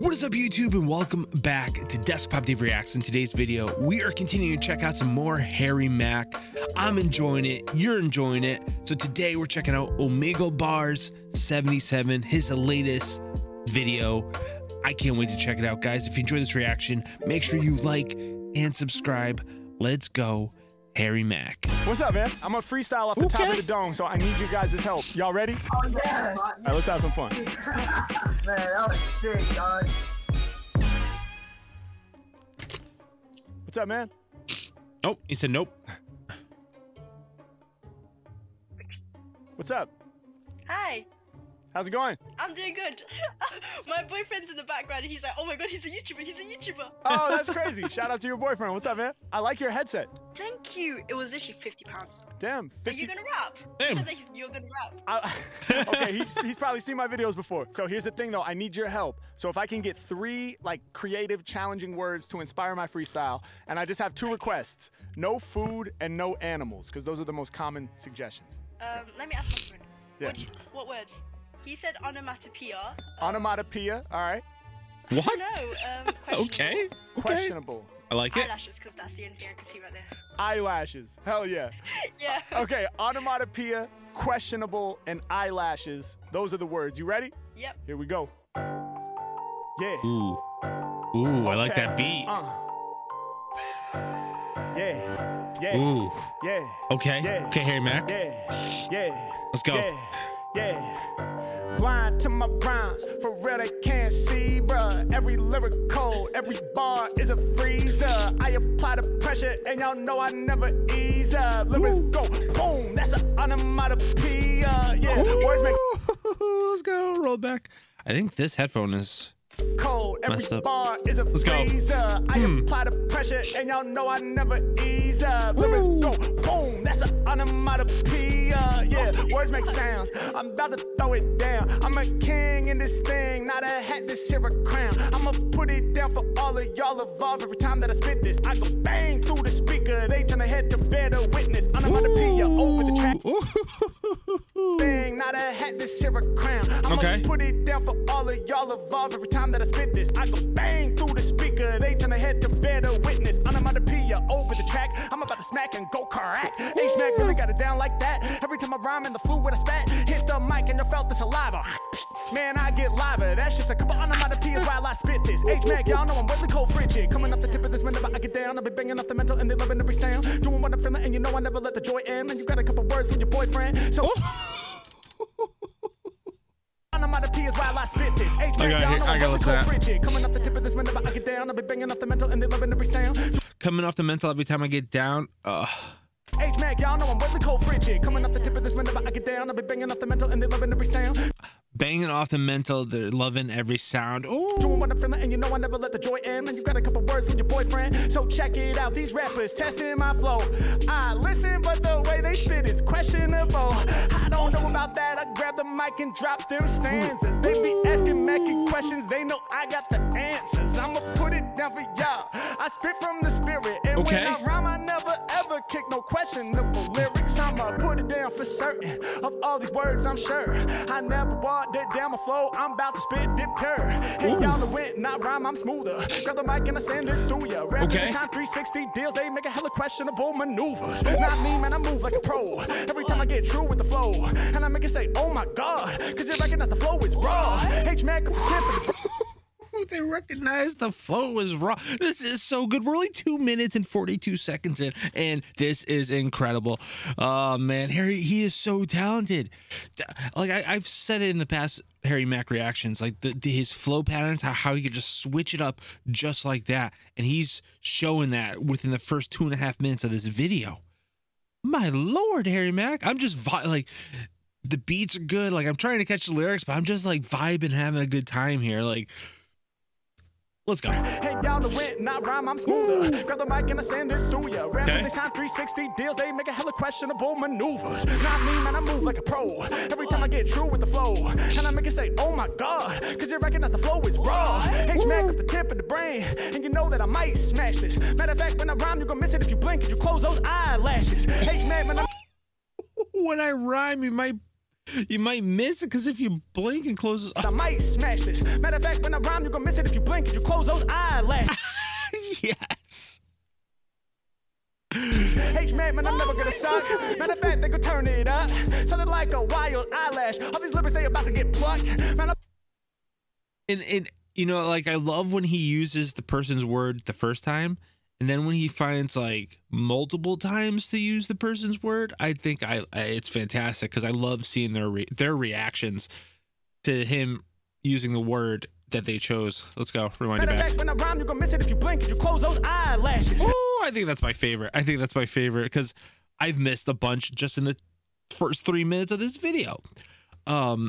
What is up YouTube and welcome back to DeskPopDave Reacts. In today's video, we are continuing to check out some more Harry Mack. I'm enjoying it, you're enjoying it. So today we're checking out Omegle Bars 77, his latest video. I can't wait to check it out, guys. If you enjoyed this reaction, make sure you like and subscribe. Let's go, Harry Mack. What's up, man? I'm a freestyle off the top of the dome, so I need you guys' help. Y'all ready? Oh, yeah. All right, let's have some fun. Man, that was sick, dog. What's up, man? Oh, he said nope. What's up? Hi. How's it going? I'm doing good. My boyfriend's in the background, and he's like, oh my god, he's a YouTuber, he's a YouTuber. Oh, that's crazy. Shout out to your boyfriend. What's up, man? I like your headset. Thank you. It was actually £50. Damn. 50... Are you going to rap? Damn. He said that you're going to rap. Okay, he's probably seen my videos before. So here's the thing, though. I need your help. So if I can get 3, like, creative, challenging words to inspire my freestyle, and I just have 2 requests. No food and no animals, because those are the most common suggestions. Let me ask my friend. Yeah. What words? He said onomatopoeia. Onomatopoeia, all right. What? No, okay. Questionable. I like it. Eyelashes, because that's the only thing I can see right there. Eyelashes. Hell yeah. Yeah. Okay, onomatopoeia, questionable, and eyelashes. Those are the words. You ready? Yep. Here we go. Yeah. Ooh. Ooh, okay. I like that beat. Yeah. Yeah. Ooh. Yeah. Okay. Yeah. Okay, Harry Mack. Yeah. Yeah. Let's go. Yeah. Yeah. Blind to my rhymes, for real they can't see, bruh. Every lyrical, every bar is a freezer. I apply the pressure and y'all know I never ease up. Let's go, boom, that's an onomatopoeia. Yeah, words make... Let's go, roll back. I think this headphone is... cold, every bar is a freezer. I apply the pressure and y'all know I never ease up. Let's go, boom, that's an onomatopoeia. Yeah, words make sounds, I'm about to throw it down. I'm a king in this thing, not a hat, this here a crown. I'ma put it down for all of y'all evolve. Every time that I spit this, I go bang through the speaker. They tryna head to bear the witness. Onomatopoeia over the track. Thing, not a hat, this here a crown. I'ma put it down for all of y'all evolve. Every time that I spit this, I go bang through the speaker. They turn ahead to bear the witness. Onomatopoeia over the track. I'm about to smack and go karak. H-Mac really got it down like that. Every time I rhyme in the flu with a spat, hits the mic and you felt the saliva. Man, I get liver. That's just a couple onomatopoeias while I spit this. H-Mac, y'all know I'm really cold frigid. Coming off the tip of this whenever I get down. I'll be banging off the mental and they loving every sound. Doing what I'm feeling and you know I never let the joy end. And you got a couple words from your boyfriend. So... while I spit this. Coming off the tip of this whenever I get down, I'll be banging off the mental and they loving every sound. Coming off the mental every time I get down. H-Mac, y'all know I'm really cold frigid. Coming off the tip of this whenever I get down, I'll be banging off the mental and they loving every sound. Banging off the mental, they're loving every sound. Ooh. Doing what I'm feeling and you know I never let the joy end. And you got a couple words from your boyfriend. So check it out, these rappers testing my flow. I listen, but the way they spit is questionable. I don't know about that, I grab the mic and drop them stanzas. They be asking Macky questions, they know I got the answers. I'ma put it down for y'all, I spit from the spirit. And when I rhyme, I never ever kick no questionable lyrics. I'ma put it down for certain, of all these words I'm sure. I never want that down my flow, I'm about to spit dip pure. Hey, y'all the wit, not rhyme, I'm smoother. Grab the mic and I send this through ya. Rap this time 360 deals, they make a hella questionable maneuvers. Not me, man, I move like a pro. Every time I get true with the flow, and I make it say, oh my god, cause you recognize the flow is raw. H-Mack, they recognize the flow is raw. This is so good. We're only 2 minutes and 42 seconds in, and this is incredible. Oh man, Harry, he is so talented. Like I've said it in the past Harry Mack reactions, like his flow patterns, how he could just switch it up just like that, and he's showing that within the first 2.5 minutes of this video. My lord, Harry Mack, I'm just like, the beats are good, like I'm trying to catch the lyrics, but I'm just like vibing, having a good time here. Like, let's go. Hey, y'all the wit, not rhyme, I'm smoother. Grab the mic and I send this through ya. Rap this time 360 deals, they make a hella questionable maneuvers. Not me, man, I move like a pro. Every time I get true with the flow, and I make it say, oh my god, cause you recognize the flow is raw. H-Mack with the tip of the brain, and you know that I might smash this. Matter of fact, when I rhyme, you're gonna miss it if you blink, if you close those eyelashes. H-Mack, man, when I rhyme, you might You might miss it because if you blink and close those eyes. I might smash this. Matter of fact, when I rhyme, you're going to miss it if you blink and you close those eyelashes. Yes. Hey, man, man, I'm never going to suck. Matter of fact, they could turn it up. Something like a wild eyelash. All these lippers, they about to get plucked. Man, and you know, like, I love when he uses the person's word the first time. And then when he finds like multiple times to use the person's word, I think it's fantastic because I love seeing their reactions to him using the word that they chose. Let's go. Rewind it back. When I rhyme, you're gonna miss it if you blink and you close those eyelashes. Oh, I think that's my favorite. I think that's my favorite because I've missed a bunch just in the first 3 minutes of this video. But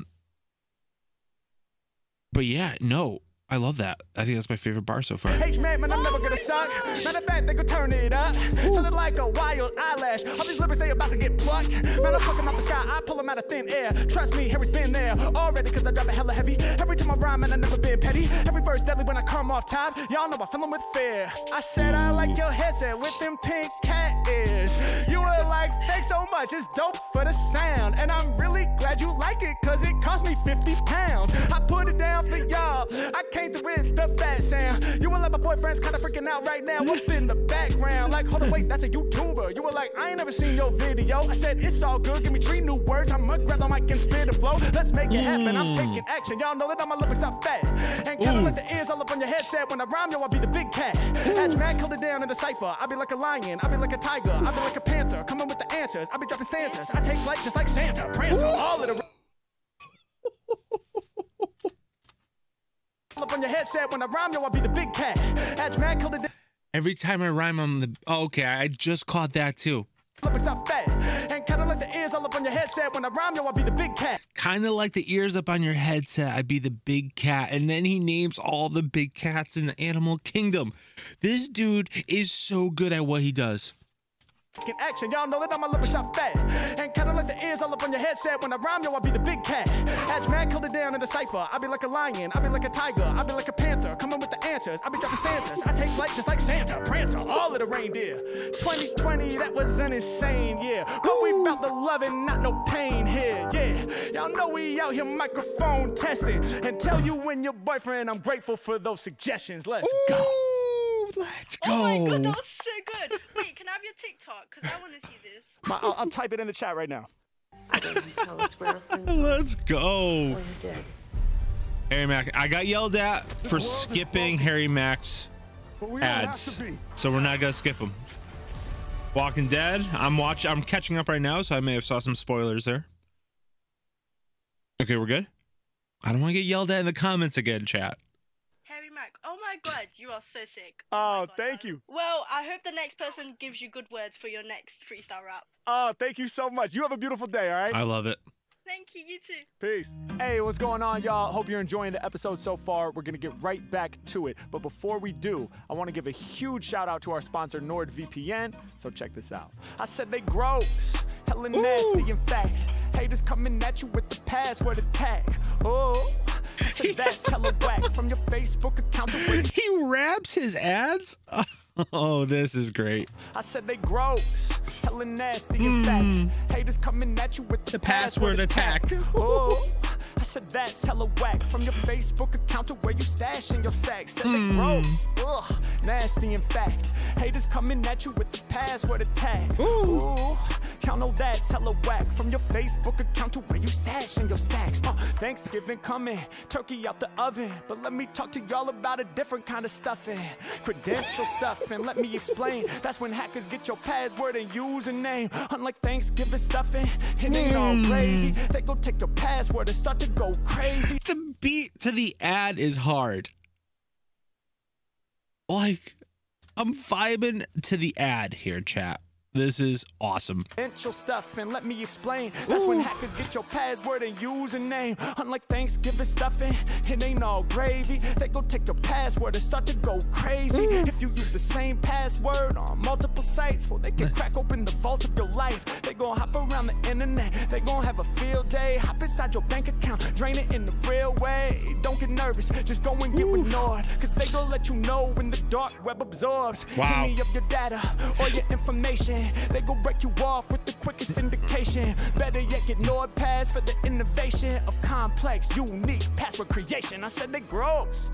yeah, no. I love that. I think that's my favorite bar so far. Hey, man, man, I'm never gonna suck. Matter of fact, they could turn it up. Ooh. Something like a wild eyelash. All these lippers, they about to get plucked. Ooh. Man, I'm fucking out the sky. I pull them out of thin air. Trust me, Harry's been there already because I drop a hella heavy. Every time I rhyme, man, I never been petty. Every verse deadly when I come off top. Y'all know I fill them with fear. I said I like your headset with them pink cat ears. You were like, thanks so much. It's dope for the sound. And I'm really glad you like it because it cost me 50 pounds. I put it down for y'all. I came through with the fat sound. You and like my boyfriend's kind of freaking out right now. What's in the background? Like, hold on, wait, that's a YouTuber. You were like, I ain't never seen your video. I said, it's all good. Give me 3 new words. I'ma grab the mic and spit the flow. Let's make it happen. I'm taking action. Y'all know that I'm a little bit fat. And gotta let the ears all up on your headset. When I rhyme, yo, I'll be the big cat. Hatch Mack, hold it down in the cypher. I'll be like a lion. I'll be like a tiger. I'll be like a panther. Coming with the answers. I'll be dropping stanzas. I take flight just like Santa. Prancer. All of the... up on your headset when I rhyme, yo, I'll be the big cat. Hatch Mack, hold it down. Every time I rhyme, I'm the... Oh, okay, I just caught that too. And kind of like the ears all up on your headset when I rhyme, yo, I'll be the big cat. Kind of like the ears up on your headset, I'd be the big cat. And then he names all the big cats in the animal kingdom. This dude is so good at what he does. In action, y'all know that I'm a little bit fat. And kind of like the ears all up on your headset. When I rhyme, yo, I'll be the big cat. Hatch Mack, hold it down in the cypher. I'll be like a lion, I'll be like a tiger, I'll be like a panther. Coming with the answers, I'll be dropping stanzas. I take flight just like Santa, Prancer, all of the reindeer. 2020, that was an insane year. But we about the love and not no pain here, yeah. Y'all know we out here microphone testing. And tell you and your boyfriend I'm grateful for those suggestions. Let's go. Let's go. Oh my God, that was so good. Wait, can I have your TikTok? Because I want to see this. I'll type it in the chat right now. Let's go. Harry Mack. I got yelled at for skipping Harry Mack's ads. So we're not going to skip them. Walking Dead. I'm catching up right now, so I may have saw some spoilers there. Okay, we're good. I don't want to get yelled at in the comments again, chat. Oh my God, you are so sick. Oh, God, thank you. Well, I hope the next person gives you good words for your next freestyle rap. Oh, thank you so much. You have a beautiful day, all right? I love it. Thank you, you too. Peace. Hey, what's going on, y'all? Hope you're enjoying the episode so far. We're going to get right back to it. But before we do, I want to give a huge shout out to our sponsor, NordVPN. So check this out. I said they gross, hella nasty, in fact. Haters coming at you with the password attack. Oh, I said that's hella whack from your Facebook account. He raps his ads? Oh, this is great. I said they gross, hella nasty, in fact. Haters coming at you with the password attack. Oh, I said that's hella whack from your Facebook account to where you stashing your stacks. Said they gross, ugh, nasty, in fact. Haters coming at you with the password attack. Ooh, y'all know that's hella whack from your Facebook account to where you stashing your stacks. Thanksgiving coming, turkey out the oven, but let me talk to y'all about a different kind of stuffing, credential stuffing. Let me explain. That's when hackers get your password and username. Unlike Thanksgiving stuffing, it ain't all gravy. They go take your password and start to go crazy. The beat to the ad is hard. Like, I'm vibing to the ad here, chat. This is awesome. Stuff, and let me explain. That's when hackers get your password and username. Unlike Thanksgiving stuffing, it ain't all gravy. They go take your password and start to go crazy. If you use the same password on multiple sites, well, they can crack open the vault of your life. They gonna hop around the internet. They gonna have a field day. Hop inside your bank account, drain it in the real way. Don't get nervous, just go and get with Nord, cause they gonna let you know when the dark web absorbs any of your data or your information. They go break you off with the quickest syndication. Better yet, get NordPass for the innovation of complex, unique password creation. I said they gross,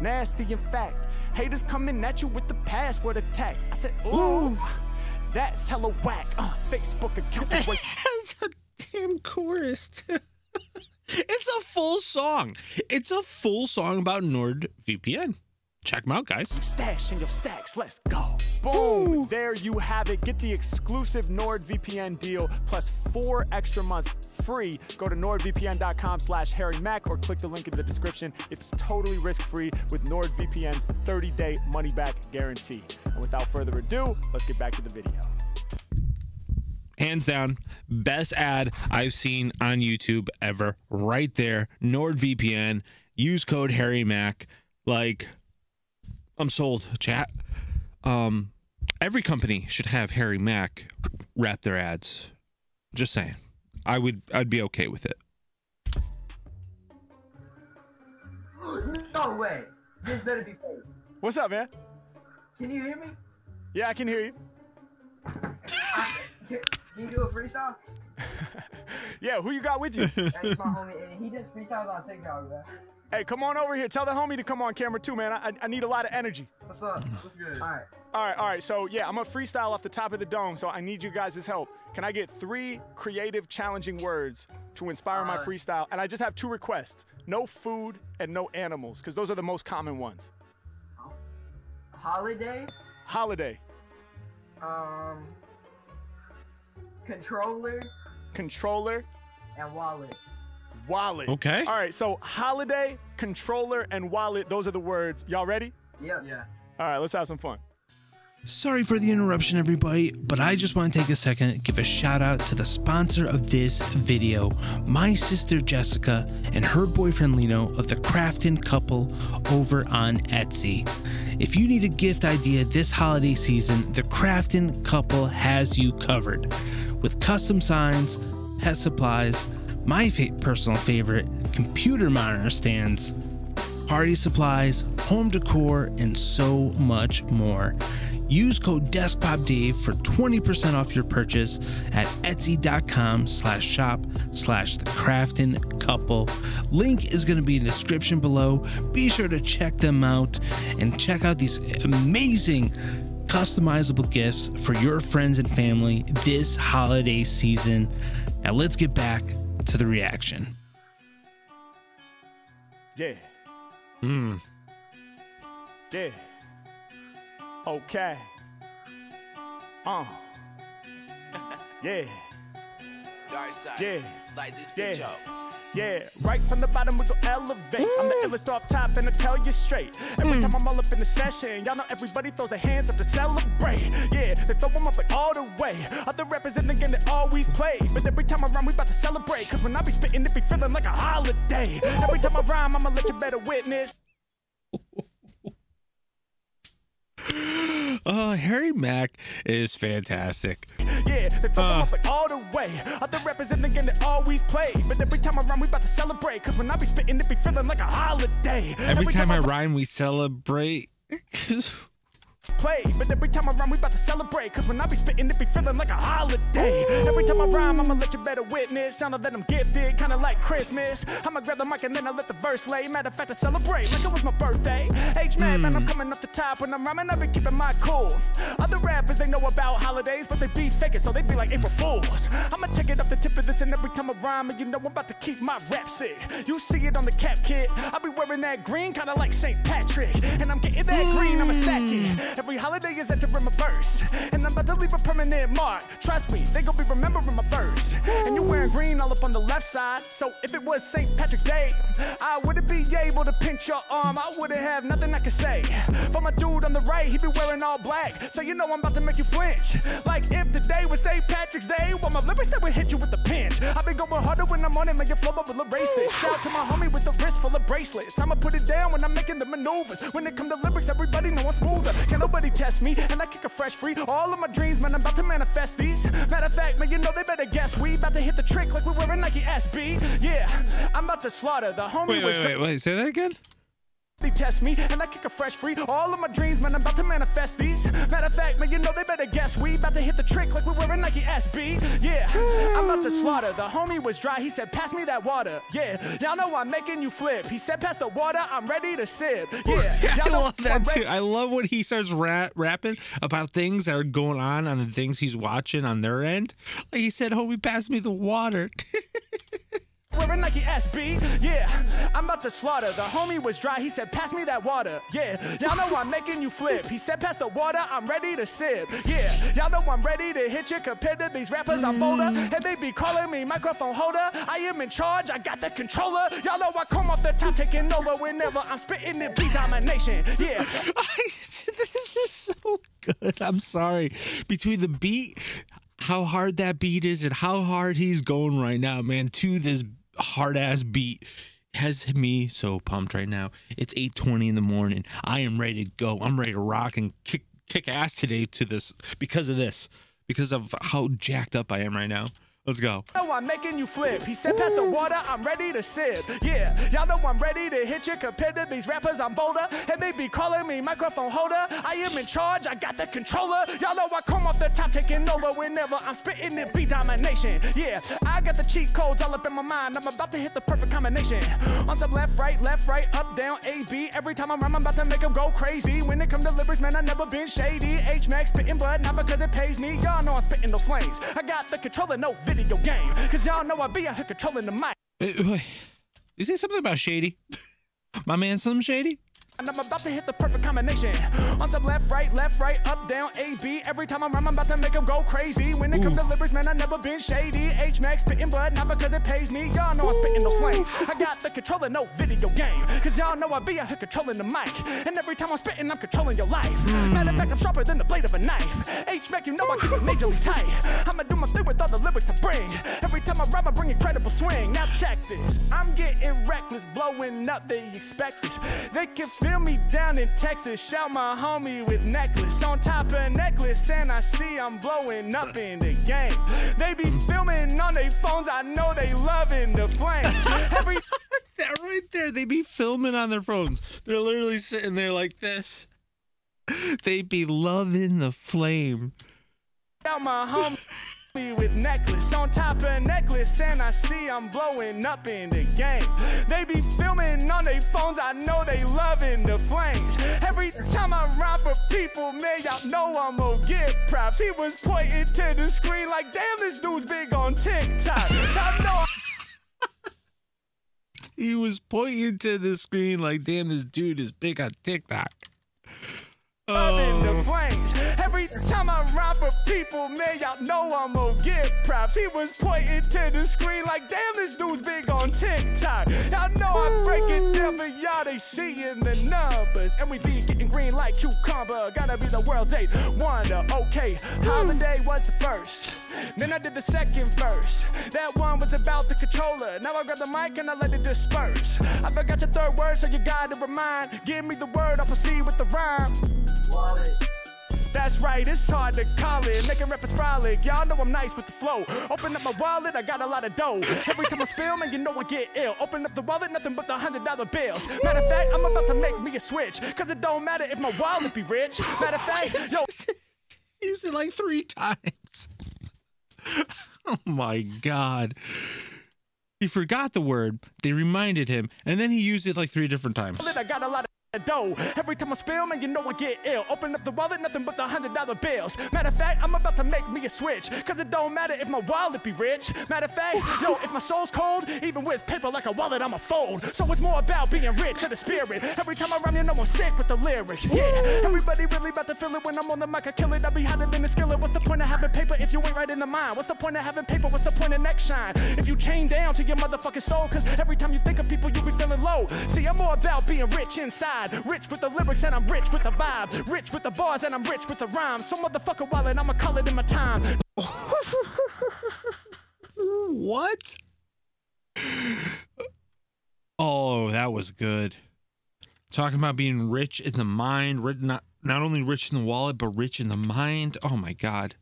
nasty in fact. Haters coming at you with the password attack. I said, ooh, that's hella whack. Facebook account. It has a damn chorus too. It's a full song. It's a full song about NordVPN. Check them out, guys. Stash in your stacks. Let's go. Boom. Ooh. There you have it. Get the exclusive NordVPN deal plus 4 extra months free. Go to nordvpn.com/Harry Mack or click the link in the description. It's totally risk-free with NordVPN's 30-day money-back guarantee. And without further ado, let's get back to the video. Hands down, best ad I've seen on YouTube ever. Right there. NordVPN. Use code Harry Mack. Like... I'm sold, chat. Every company should have Harry Mack wrap their ads. Just saying. I'd be okay with it. No way. This better be fake. What's up, man? Can you hear me? Yeah, I can hear you. Can you do a freestyle? Yeah, who you got with you? That's my homie, and he does freestyles on TikTok, man. Hey, come on over here. Tell the homie to come on camera too, man. I need a lot of energy. What's up? What's good? All right. So yeah, I'm gonna freestyle off the top of the dome. So I need you guys' help. Can I get 3 creative, challenging words to inspire my freestyle? And I just have 2 requests: no food and no animals, because those are the most common ones. Holiday. Holiday. Controller. Controller. And wallet. Wallet. Okay. All right. So holiday, controller, and wallet. Those are the words. Y'all ready? Yeah. Yeah. All right. Let's have some fun. Sorry for the interruption, everybody, but I just want to take a second and give a shout out to the sponsor of this video, my sister Jessica and her boyfriend Lino of the Craftin' Couple over on Etsy. If you need a gift idea this holiday season, the Craftin' Couple has you covered with custom signs, pet supplies, my personal favorite, computer monitor stands, party supplies, home decor, and so much more. Use code DeskPopDave for 20% off your purchase at etsy.com/shop/thecraftincouple. Link is going to be in the description below. Be sure to check them out and check out these amazing customizable gifts for your friends and family this holiday season. Now let's get back to the reaction. Yeah. Mm. Yeah. Okay. Yeah. Dark side. Yeah. Light this bitch up. Yeah, right from the bottom we go elevate. I'm the illest off top and I tell you straight. Every time I'm all up in the session, y'all know everybody throws their hands up to celebrate. Yeah, they throw them up like all the way. Other rappers in the game that always play, but every time I rhyme we about to celebrate, cause when I be spitting it be feeling like a holiday. Every time I rhyme I'ma let you better witness. Harry Mack is fantastic. Yeah, they fuck them up like all the way. Other rappers in the game that always play, but every time I rhyme we about to celebrate, cause when I be spitting it be feeling like a holiday. Every time I rhyme we celebrate. Play, but every time I rhyme we about to celebrate, cause when I be spitting it be feeling like a holiday. Ooh. Every time I rhyme I'ma let you better witness. Tryna let them get big, kinda like Christmas. I'ma grab the mic and then I let the verse lay. Matter of fact I celebrate like it was my birthday. H-Man, man, I'm coming up the top. When I'm rhyming I be keeping my cool. Other rappers they know about holidays, but they be faking, so they be like April Fools. I'ma take it up the tip of this, and every time I rhyme, and you know I'm about to keep my rap sick. You see it on the cap kit, I be wearing that green kinda like St. Patrick. And I'm getting that green, I'ma stack it. Every holiday is entering my verse, and I'm about to leave a permanent mark. Trust me, they gon' be remembering my verse. And you're wearing green all up on the left side, so if it was St. Patrick's Day, I wouldn't be able to pinch your arm. I wouldn't have nothing I could say. But my dude on the right, he be wearing all black, so you know I'm about to make you flinch. Like if the day was St. Patrick's Day, well my lyrics that would hit you with a pinch. I be going harder when I'm on it, make your flow up with a bracelet. Shout to my homie with the wrist full of bracelets. I'ma put it down when I'm making the maneuvers. When it come to lyrics, everybody know I'm smoother. Can't nobody test me, and I kick a fresh free. All of my dreams, man, I'm about to manifest these. Matter of fact, man, you know they better guess. We about to hit the trick like we were in Nike SB. Yeah, I'm about to slaughter the homie. Wait, say that again? They test me and I kick a fresh free. All of my dreams, man, I'm about to manifest these. Matter of fact, man, you know they better guess. We about to hit the trick like we wearing Nike SB. Yeah, I'm about to slaughter. The homie was dry, he said, pass me that water. Yeah, y'all know I'm making you flip. He said, pass the water, I'm ready to sip. Yeah, I love that too. I love when he starts rapping about things that are going on the things he's watching on their end. Like he said, homie, pass me the water. Wearing Nike SB, yeah, I'm about to slaughter. The homie was dry, he said, pass me that water. Yeah, y'all know I'm making you flip. He said, pass the water, I'm ready to sip. Yeah, y'all know I'm ready to hit you. Compared to these rappers, I'm bolder. And they be calling me microphone holder. I am in charge, I got the controller. Y'all know I come off the top, taking over whenever I'm spitting it, be domination. Yeah. This is so good. I'm sorry. Between the beat, how hard that beat is, and how hard he's going right now, man, to this hard ass beat has me so pumped right now. It's 8:20 in the morning. I am ready to go. I'm ready to rock and kick ass today to this, because of this, because of how jacked up I am right now. Let's go. Y'all know I'm making you flip. He said, pass the water, I'm ready to sip. Yeah, y'all know I'm ready to hit you. Compared to these rappers, I'm bolder. And they be calling me microphone holder. I am in charge, I got the controller. Y'all know I come off the top, taking over whenever I'm spitting it, be domination. Yeah, I got the cheat codes all up in my mind. I'm about to hit the perfect combination. On some left, right, up, down, A, B. Every time I'm rhyming, I'm about to make them go crazy. When it comes to lyrics, man, I never been shady. H Mack spitting blood, not because it pays me. Y'all know I'm spitting those flames. I got the controller, no vision. Video game, because y'all know I be out here controlling the mic. Is there something about shady? My man, something shady? And I'm about to hit the perfect combination. On some left, right, up, down, A, B. Every time I rhyme, I'm about to make them go crazy. When it comes to lyrics, man, I never been shady. H Mack spitting blood, not because it pays me. Y'all know I'm spitting those flames. I got the controller, no video game. Cause y'all know I be out here controlling the mic. And every time I'm spitting, I'm controlling your life. Matter of fact, I'm sharper than the blade of a knife. H Mack, you know I keep it majorly tight. I'ma do my thing with all the lyrics to bring. Every time I rhyme, I bring incredible swing. Now check this. I'm getting reckless, blowing up, they expect this. They can feel me down in Texas, shout my homie with necklace on top of necklace, and I see I'm blowing up in the game. They be filming on their phones, I know they loving the flames. That right there, they be filming on their phones. They're literally sitting there like this. They be loving the flame. Shout my homie with necklace on top of necklace, and I see I'm blowing up in the game. They be filming on their phones, I know they loving the flames. Every time I rhyme for people, man, y'all know I'm gonna get props. He was pointing to the screen like, damn, this dude's big on TikTok. He was pointing to the screen like, damn, this dude is big on TikTok. Loving the flames. Every time I rhyme for people, man, y'all know I'm gonna get props. He was pointing to the screen like, damn, this dude's big on TikTok. Y'all know I break it down for y'all, they seeing the numbers. And we be getting green like cucumber. Gotta be the world's 8th wonder. Okay, holiday was the first. Then I did the second verse. That one was about the controller. Now I grab the mic and I let it disperse. I forgot your third word, so you gotta remind. Give me the word, I'll proceed with the rhyme. That's right, it's hard to call it. Making rappers frolic, y'all know I'm nice with the flow. Open up my wallet, I got a lot of dough. Every time I spill, man, you know I get ill. Open up the wallet, nothing but the $100 bills. Matter of fact, I'm about to make me a switch. Cause it don't matter if my wallet be rich. Matter of fact, yo. Used it like 3 times. Oh my God. He forgot the word, they reminded him, and then he used it like 3 different times. I got a lot of dough. Every time I spill, man, you know I get ill. Open up the wallet, nothing but the $100 bills. Matter of fact, I'm about to make me a switch. Cause it don't matter if my wallet be rich. Matter of fact, yo, if my soul's cold, even with paper like a wallet, I'ma fold. So it's more about being rich in the spirit. Every time I rhyme, you know I'm sick with the lyrics. Yeah, everybody really about to feel it. When I'm on the mic, I kill it. I'll be hotter than a skillet. What's the point of having paper if you ain't right in the mind? What's the point of having paper? What's the point of neck shine? If you chain down to your motherfucking soul. Cause every time you think of people, you be feeling low. See, I'm more about being rich inside. Rich with the lyrics and I'm rich with the vibe. Rich with the bars and I'm rich with the rhymes. Some motherfucker wallet, I'ma call it in my time. What? Oh, that was good. Talking about being rich in the mind. Not only rich in the wallet, but rich in the mind. Oh my God.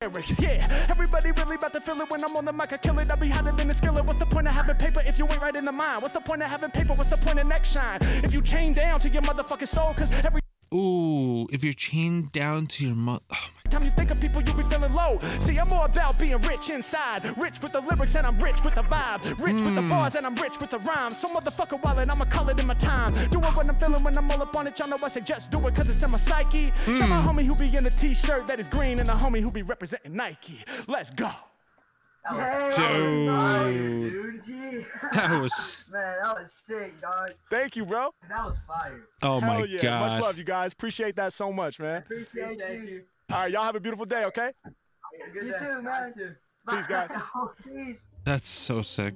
Yeah, everybody really about to feel it when I'm on the mic. I kill it, I be hotter than a skillet. What's the point of having paper if you ain't right in the mind? What's the point of having paper? What's the point of neck shine? If you chain down to your motherfucking soul, cause every ooh, if you're chained down to your mother. Oh my time you think of people, you be feeling low. See, I'm all about being rich inside. Rich with the lyrics and I'm rich with the vibe. Rich with the bars and I'm rich with the rhymes. So motherfucker wallet, I'ma call it in my time. Doing what I'm feeling when I'm all up on it. Y'all know I suggest do it cause it's in my psyche. Check my homie who be in a t-shirt that is green and the homie who be representing Nike. Let's go. That was, dude. That was man, that was sick, dog. Thank you, bro. That was fire. Oh my god. Much love, you guys. Appreciate that so much, man. Appreciate you. All right, y'all have a beautiful day, okay? You too, man. Peace, guys. Oh, please. That's so sick.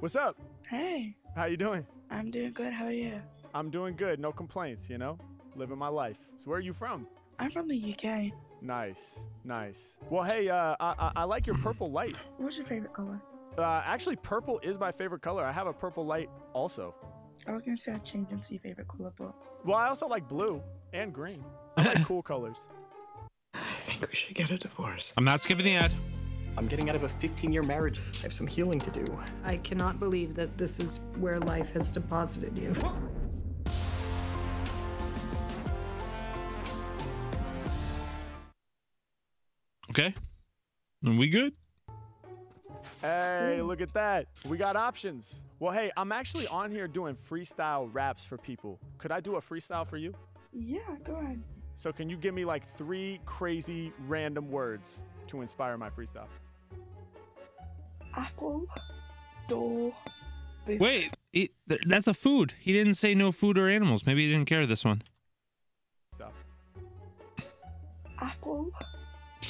What's up? Hey. How you doing? I'm doing good. How are you? I'm doing good. No complaints, you know. Living my life. So where are you from? I'm from the UK. Nice, nice. Well, hey, I like your purple light. What's your favorite color? Actually, purple is my favorite color. I have a purple light also. I was gonna say I changed into your favorite color, but well, I also like blue and green. I like cool colors. I think we should get a divorce. I'm not skipping the ad. I'm getting out of a 15-year marriage. I have some healing to do. I cannot believe that this is where life has deposited you. Okay, and we good? Hey, look at that. We got options. Well, hey, I'm actually on here doing freestyle raps for people. Could I do a freestyle for you? Yeah, go ahead. So can you give me like 3 crazy random words to inspire my freestyle? Apple, door, food. Wait, that's a food. He didn't say no food or animals. Maybe he didn't care this one. Stop. Apple.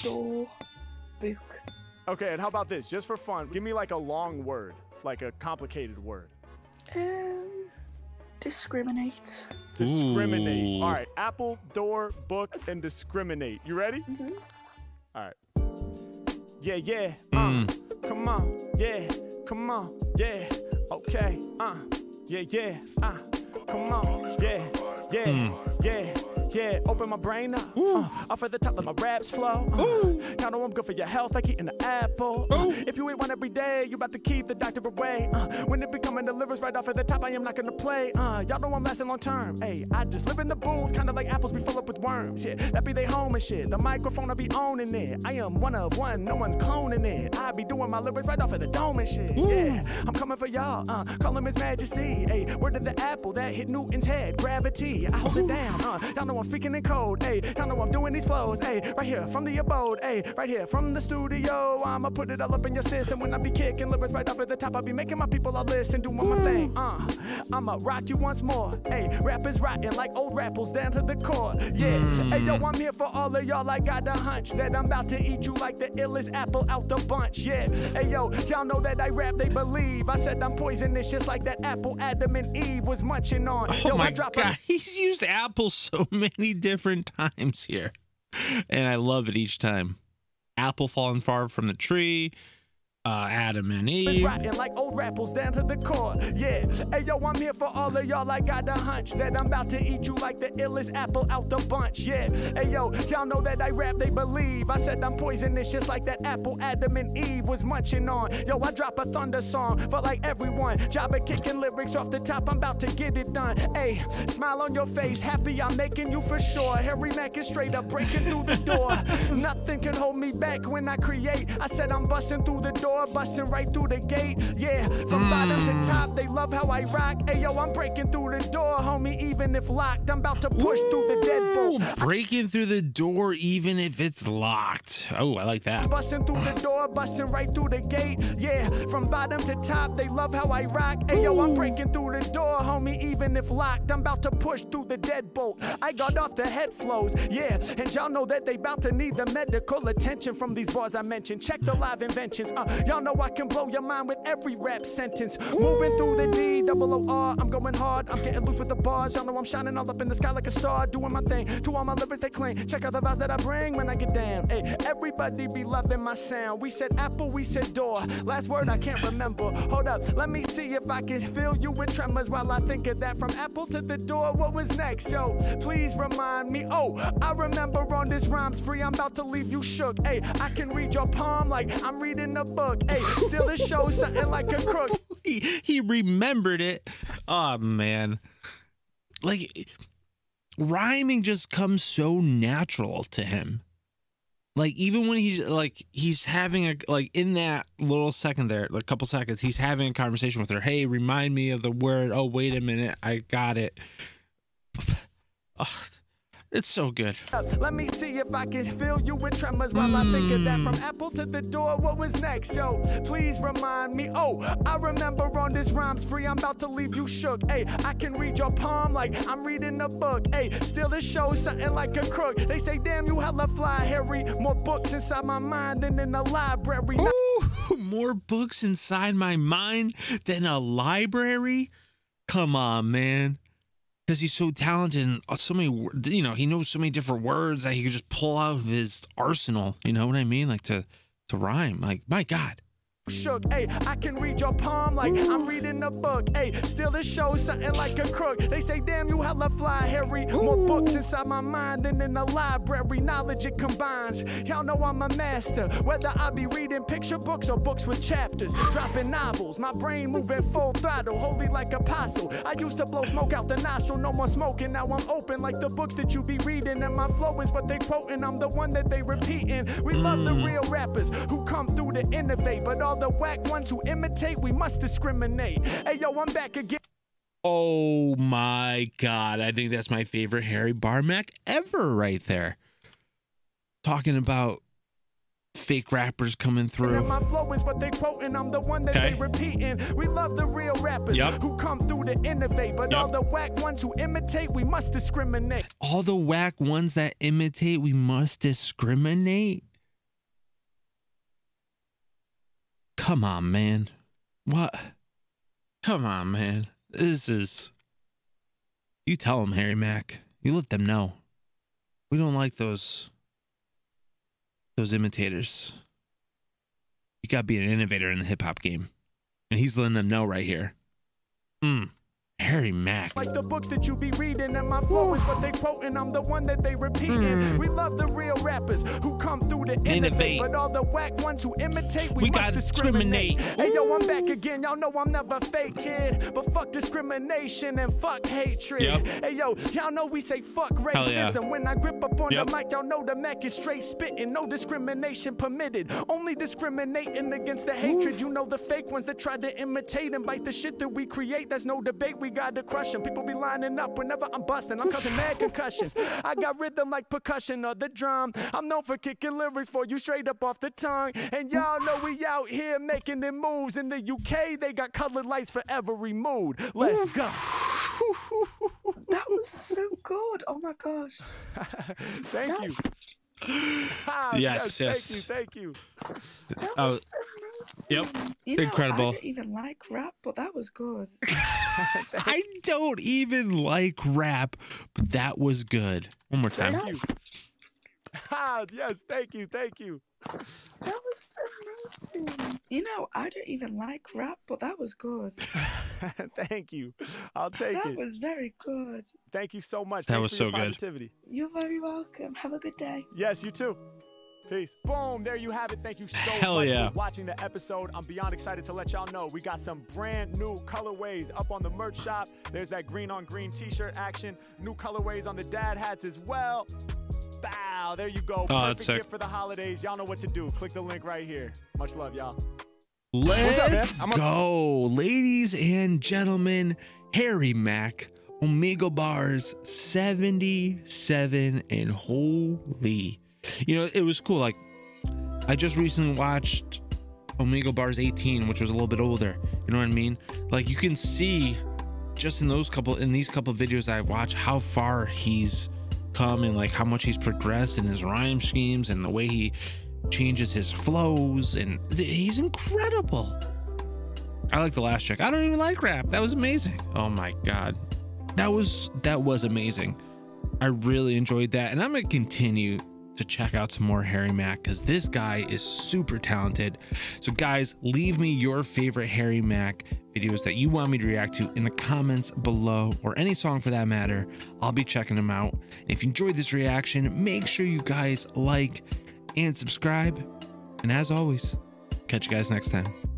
Door, book. Okay, and how about this? Just for fun, give me like a long word, like a complicated word. Discriminate. Discriminate. Ooh. All right, apple, door, book, and discriminate. You ready? Mm-hmm. All right. Yeah, yeah. Come on. Yeah. Come on. Yeah. Okay. Yeah, yeah. Come on. Yeah. Yeah. Yeah. Yeah, open my brain up. Off at the top, let my raps flow. Now know I'm good for your health, like eating an apple. If you eat one every day, you about to keep the doctor away. When it be coming delivers right off at the top, I am not gonna play. Y'all know I'm lasting long term. Hey, I just live in the booth, kinda like apples we fill up with worms. Yeah, that be they home and shit. The microphone, I be owning it. I am one of one, no one's cloning it. I be doing my lyrics right off at the dome and shit. Yeah, I'm coming for y'all, call him His Majesty. Hey, word of the apple that hit Newton's head, gravity. I hold it down, y'all know I'm speaking in code, ayy. Y'all know I'm doing these flows, ayy. Right here from the abode, ayy. Right here from the studio. I'ma put it all up in your system. When I be kicking lyrics right up at the top, I be making my people all listen. Do my thing, I'ma rock you once more, ayy. Rap is rotten like old rapples down to the core, yeah. Ayy, yo, I'm here for all of y'all. I got a hunch that I'm about to eat you like the illest apple out the bunch, yeah. Ayy, yo, y'all know that I rap, they believe. I said I'm poisonous just like that apple Adam and Eve was munching on. Oh yo, my God, he's used apples so many. Different times here, and I love it each time. Apple falling far from the tree, Adam and Eve. Rotten like old rapples down to the core, yeah. Hey yo, I'm here for all of y'all. I got a hunch that I'm about to eat you like the illest apple out the bunch, yeah. Hey yo, y'all know that I rap, they believe. I said I'm poisonous just like that apple Adam and Eve was munching on. Yo, I drop a thunder song for like everyone. Job at kicking lyrics off the top, I'm about to get it done. Hey, smile on your face, happy I'm making you for sure. Harry Mack is straight up breaking through the door. Nothing can hold me back when I create. I said I'm busting through the door, busting right through the gate, yeah. From bottom to top, they love how I rock. Ayo, I'm breaking through the door, homie, even if locked. I'm about to push through the deadbolt. Breaking through the door, even if it's locked. Oh, I like that. Busting through the door, busting right through the gate, yeah. From bottom to top, they love how I rock. Ayo, I'm breaking through the door, homie, even if locked. I'm about to push through the deadbolt. I got off the head flows, yeah. And y'all know that they about to need the medical attention from these bars I mentioned. Check the live inventions, Y'all know I can blow your mind with every rap sentence. Moving through the D-double-O-R, I'm going hard, I'm getting loose with the bars. Y'all know I'm shining all up in the sky like a star, doing my thing. To all my lyrics they claim, check out the vibes that I bring when I get down. Hey, everybody be loving my sound. We said apple, we said door. Last word I can't remember. Hold up, let me see if I can feel you in tremors while I think of that. From apple to the door, what was next? Yo, please remind me. Oh, I remember on this rhyme spree, I'm about to leave you shook. Hey, I can read your palm like I'm reading a book. Hey, still it shows something like a crook. He remembered it. Oh man, like rhyming just comes so natural to him. Like even when he's having a in that little second there, a couple seconds, he's having a conversation with her. Hey, remind me of the word. Oh, wait a minute, I got it. Oh, it's so good. Let me see if I can feel you in tremors while I think of that. From apple to the door, what was next? Yo, please remind me. Oh, I remember on this rhyme spree, I'm about to leave you shook. Hey, I can read your palm like I'm reading a book. Hey, still it shows something like a crook. They say, damn, you hella fly, Harry. More books inside my mind than in a library. Ooh, more books inside my mind than a library? Come on, man. Because he's so talented and so many, you know, he knows so many different words that he could just pull out of his arsenal. You know what I mean? Like to rhyme. Like, my God. Shook, hey, I can read your palm like I'm reading a book. Hey, still it shows something like a crook. They say, damn, you hella fly, Harry. More books inside my mind than in the library. Knowledge it combines. Y'all know I'm a master. Whether I be reading picture books or books with chapters, dropping novels, my brain moving full throttle, holy like apostle. I used to blow smoke out the nostril, no more smoking. Now I'm open like the books that you be reading, and my flow is what they quoting. I'm the one that they repeating. We love the real rappers who come through to innovate, but all the whack ones who imitate, we must discriminate. Hey, yo, I'm back again. Oh my God, I think that's my favorite Harry Mack ever right there. Talking about fake rappers coming through. And my flow is what they quote, and I'm the one that they repeating. We love the real rappers who come through to innovate, but all the whack ones who imitate, we must discriminate. All the whack ones that imitate, we must discriminate. Come on, man. What? Come on, man. This is... You tell them, Harry Mack. You let them know. We don't like those imitators. You gotta be an innovator in the hip-hop game. And he's letting them know right here. Harry Mack. Like the books that you be reading, and my flow is what they quote, and I'm the one that they repeating. We love the real rappers who come through to innovate, but all the whack ones who imitate, we must discriminate. Hey, yo, I'm back again. Y'all know I'm never fake, kid, but fuck discrimination and fuck hatred. Hey, yo, y'all know we say fuck racism. When I grip up on the mic, y'all know the Mac is straight spitting. No discrimination permitted. Only discriminating against the hatred. You know the fake ones that try to imitate and bite the shit that we create. There's no debate. We got to crush them. People be lining up whenever I'm busting. I'm causing mad concussions. I got rhythm like percussion or the drum. I'm known for kicking lyrics for you straight up off the tongue. And y'all know we out here making them moves. In the UK, they got colored lights for every mood. Let's go. That was so good. Oh my gosh. Thank you. Yes. Thank you. Oh. Yep. You know, incredible. I don't even like rap, but that was good. I don't even like rap, but that was good. One more time. Thank you. Yes, thank you. That was amazing. You know, I don't even like rap, but that was good. Thank you. I'll take it. That was very good. Thank you so much. That was so good. You're very welcome. Have a good day. Yes, you too. Peace. Boom, there you have it. Thank you so much for watching the episode. I'm beyond excited to let y'all know we got some brand new colorways up on the merch shop. There's that green on green t-shirt action. New colorways on the dad hats as well. Bow, there you go. Perfect gift for the holidays. Y'all know what to do. Click the link right here. Much love, y'all. Let's go. Ladies and gentlemen, Harry Mack, Omegle Bars 77, and holy... You know, it was cool. Like, I just recently watched Omegle Bars 18, which was a little bit older. You know what I mean? Like, you can see just in those couple, in these couple videos I've watched, how far he's come and like how much he's progressed in his rhyme schemes and the way he changes his flows, and he's incredible. I like the last check. I don't even like rap. That was amazing. Oh my God. That was amazing. I really enjoyed that. And I'm going to continue to check out some more Harry Mack, because this guy is super talented. So guys, leave me your favorite Harry Mack videos that you want me to react to in the comments below, or any song for that matter. I'll be checking them out. If you enjoyed this reaction, make sure you guys like and subscribe. And as always, catch you guys next time.